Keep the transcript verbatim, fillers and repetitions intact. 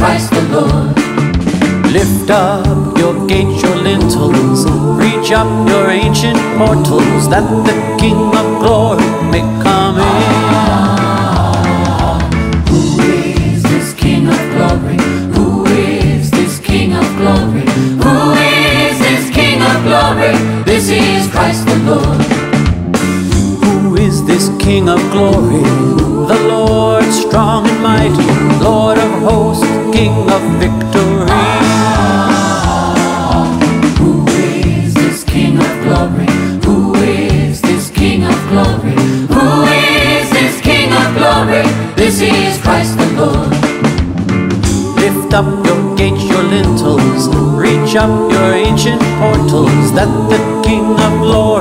Christ the Lord. Lift up your gates, your lintels, reach up your ancient portals, that the King of glory may come in. Ah, who is this King of glory? Who is this King of glory? Who is this King of glory? This is Christ the Lord. Who is this King of glory? The Lord strong and mighty, Lord of hosts, King of victory. Ah, who is this King of glory? Who is this King of glory? Who is this King of glory? This is Christ the Lord. Lift up your gates, your lintels, reach up your ancient portals, that the King of glory